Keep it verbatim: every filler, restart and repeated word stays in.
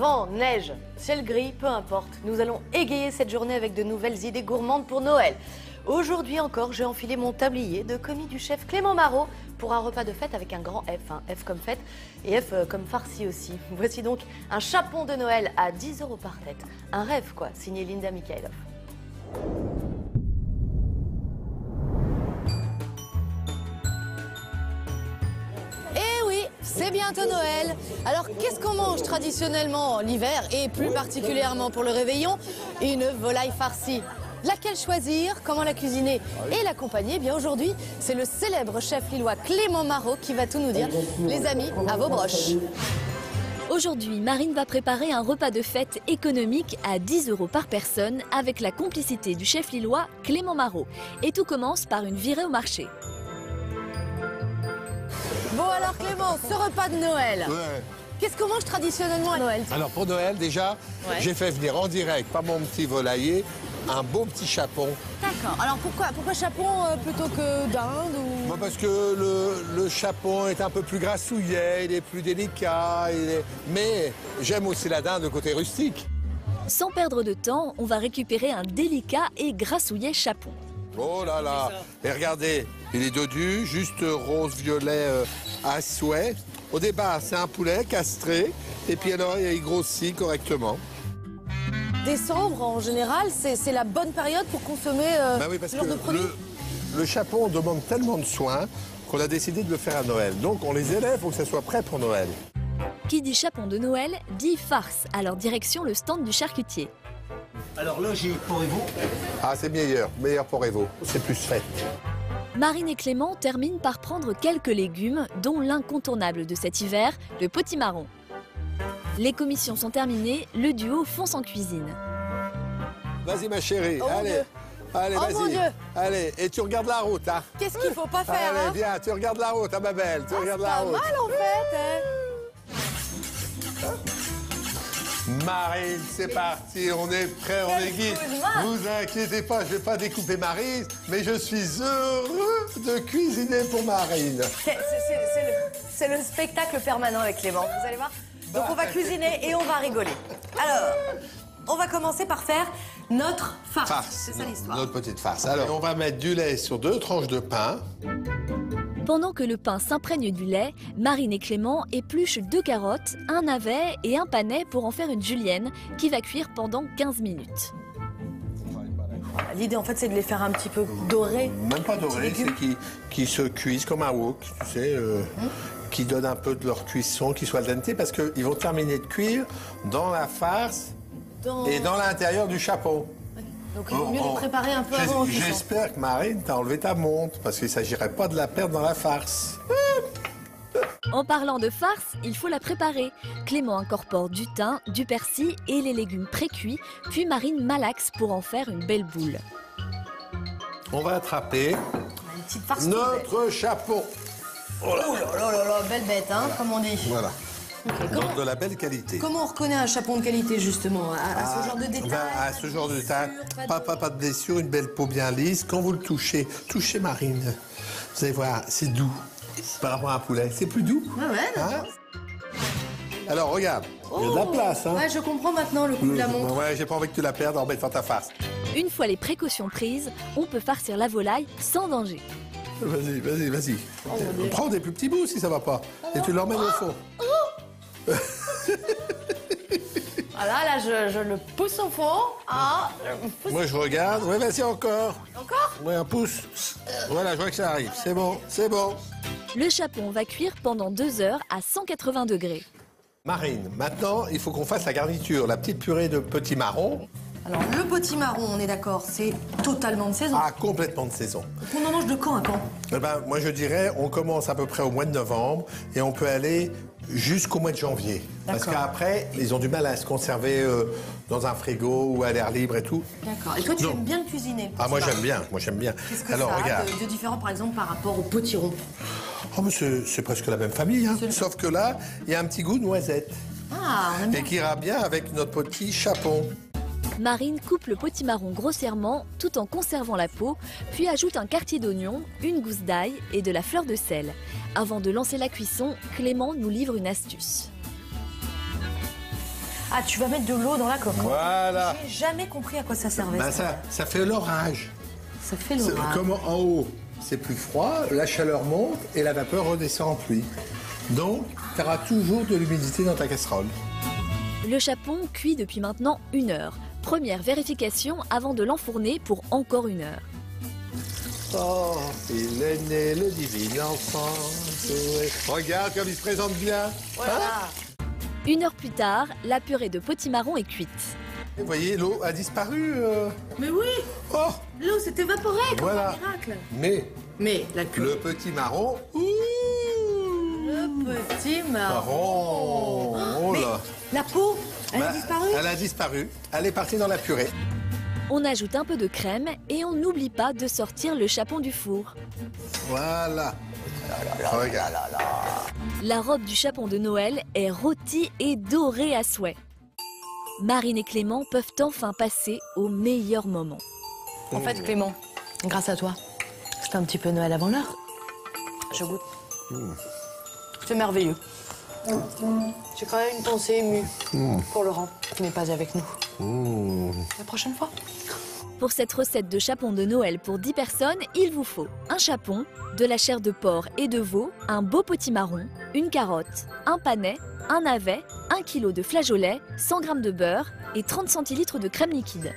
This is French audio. Vent, neige, ciel gris, peu importe, nous allons égayer cette journée avec de nouvelles idées gourmandes pour Noël. Aujourd'hui encore, j'ai enfilé mon tablier de commis du chef Clément Marot pour un repas de fête avec un grand F, hein. F comme fête et F comme farci aussi. Voici donc un chapon de Noël à dix euros par tête. Un rêve quoi, signé Linda Mikhailov. C'est bientôt Noël. Alors, qu'est-ce qu'on mange traditionnellement l'hiver et plus particulièrement pour le réveillon? Une volaille farcie. Laquelle choisir? Comment la cuisiner et l'accompagner? Eh bien aujourd'hui, c'est le célèbre chef lillois Clément Marot qui va tout nous dire. Les amis, à vos broches. Aujourd'hui, Marine va préparer un repas de fête économique à dix euros par personne avec la complicité du chef lillois Clément Marot. Et tout commence par une virée au marché. Bon alors Clément, ce repas de Noël, ouais. Qu'est-ce qu'on mange traditionnellement à Noël? Alors pour Noël déjà, ouais. J'ai fait venir en direct par mon petit volailler un beau petit chapon. D'accord, alors pourquoi, pourquoi chapon plutôt que dinde ou... bah parce que le, le chapon est un peu plus grassouillet, il est plus délicat, il est... mais j'aime aussi la dinde, le côté rustique. Sans perdre de temps, on va récupérer un délicat et grassouillet chapon. Oh là là, et regardez, il est dodu, juste rose-violet euh, à souhait. Au départ, c'est un poulet castré, et puis alors, il grossit correctement. Décembre, en général, c'est la bonne période pour consommer euh, bah oui, parce ce genre que de produits. Le, le chapon demande tellement de soins qu'on a décidé de le faire à Noël. Donc, on les élève pour que ça soit prêt pour Noël. Qui dit chapon de Noël, dit farce. Alors, direction le stand du charcutier. Alors là, j'ai porrez-vous. Ah, c'est meilleur, meilleur porrez-vous. C'est plus fête. Marine et Clément terminent par prendre quelques légumes, dont l'incontournable de cet hiver, le potimarron. Les commissions sont terminées, le duo fonce en cuisine. Vas-y ma chérie, oh allez, allez, oh vas-y, allez, et tu regardes la route, hein. Qu'est-ce qu'il faut pas faire? Allez, hein viens, tu regardes la route, hein, ma belle, tu ah, regardes la route. Pas mal en fait, hein. Marine, c'est parti, on est prêt, on est guide. Vous inquiétez pas, je ne vais pas découper Marine, mais je suis heureux de cuisiner pour Marine. C'est le, le spectacle permanent avec Clément, vous allez voir. Donc on va cuisiner et on va rigoler. Alors, on va commencer par faire notre farce. farce. C'est ça l'histoire. Notre petite farce. Alors, on va mettre du lait sur deux tranches de pain. Pendant que le pain s'imprègne du lait, Marine et Clément épluchent deux carottes, un navet et un panais pour en faire une julienne qui va cuire pendant quinze minutes. L'idée, en fait, c'est de les faire un petit peu dorés. Même pas dorés, c'est qu'ils qui se cuisent comme un wok, tu sais, euh, hum. qui donnent un peu de leur cuisson, qu'ils soient al dente, parce qu'ils vont terminer de cuire dans la farce dans... et dans l'intérieur du chapeau. Donc il vaut mieux les préparer un peu avant. J'espère que Marine t'a enlevé ta montre, parce qu'il ne s'agirait pas de la perdre dans la farce. En parlant de farce, il faut la préparer. Clément incorpore du thym, du persil et les légumes pré-cuits, puis Marine malaxe pour en faire une belle boule. On va attraper notre chapeau. Oh là là là là, belle bête, hein, comme on dit. Voilà. Okay, donc comment, de la belle qualité. Comment on reconnaît un chapon de qualité justement à, ah, à ce genre de détail? Ben, à ce genre de détail, pas, pas, pas de blessure, une belle peau bien lisse. Quand vous le touchez, touchez Marine. Vous allez voir, c'est doux par rapport à un poulet. C'est plus doux. Ah ouais, hein? Alors regarde, oh, il y a de la place. Hein? Ouais, je comprends maintenant le coup de la montre. Ouais, j'ai pas envie que tu la perdes en mettant ta farce. Une fois les précautions prises, on peut farcir la volaille sans danger. Vas-y, vas-y, vas-y. Oh, prends des plus petits bouts si ça va pas. Alors, et tu l'emmènes oh, au fond. Oh, voilà, là, je, je le pousse au fond. Ah, je pousse. Moi, je regarde. Oui, vas-y, encore. Encore? Oui, un pouce. Voilà, je vois que ça arrive. C'est bon, c'est bon. Le chapon va cuire pendant deux heures à cent quatre-vingts degrés. Marine, maintenant, il faut qu'on fasse la garniture, la petite purée de potimarron. Alors, le potimarron, on est d'accord, c'est totalement de saison. Ah, complètement de saison. Donc, on en mange de quand à quand? Eh ben, moi, je dirais, on commence à peu près au mois de novembre et on peut aller... jusqu'au mois de janvier. Parce qu'après, ils ont du mal à se conserver euh, dans un frigo ou à l'air libre et tout. D'accord. Et toi, tu non. aimes bien le cuisiner? Ah, moi, j'aime bien. Moi, j'aime bien. Qu'est-ce que Alors, ça regarde. De, de différent, par exemple, par rapport au potiron? Oh, mais c'est presque la même famille, hein. Sauf que là, il y a un petit goût noisette. Ah, on aime bien. Et qui ira bien avec notre petit chapon. Marine coupe le potimarron grossièrement, tout en conservant la peau, puis ajoute un quartier d'oignon, une gousse d'ail et de la fleur de sel. Avant de lancer la cuisson, Clément nous livre une astuce. Ah, tu vas mettre de l'eau dans la coque. Voilà. J'ai jamais compris à quoi ça servait. Bah, ça, ça fait l'orage. Ça fait l'orage. Comme en haut, c'est plus froid, la chaleur monte et la vapeur redescend en pluie. Donc, tu auras toujours de l'humidité dans ta casserole. Le chapon cuit depuis maintenant une heure. Première vérification avant de l'enfourner pour encore une heure. Oh, il est né le divin enfant. Regarde comme il se présente bien. Voilà. Hein ? Une heure plus tard, la purée de potimarron est cuite. Vous voyez, l'eau a disparu. Euh... Mais oui. Oh. L'eau s'est évaporée comme voilà. Un miracle. Mais, Mais la purée. Le petit marron. Ouh. Le petit marron. Oh là. Mais la peau, elle bah, a disparu. Elle a disparu. Elle est partie dans la purée. On ajoute un peu de crème et on n'oublie pas de sortir le chapon du four. Voilà. Regarde. La robe du chapon de Noël est rôtie et dorée à souhait. Marine et Clément peuvent enfin passer au meilleur moment. En fait, Clément, grâce à toi, c'est un petit peu Noël avant l'heure. Je goûte. Mmh. C'est merveilleux. Mmh. J'ai quand même une pensée émue mmh. pour Laurent, qui n'est pas avec nous. Mmh. La prochaine fois. Pour cette recette de chapon de Noël pour dix personnes, il vous faut un chapon, de la chair de porc et de veau, un beau potimarron, une carotte, un panais, un navet, un kilo de flageolet, cent grammes de beurre et trente centilitres de crème liquide.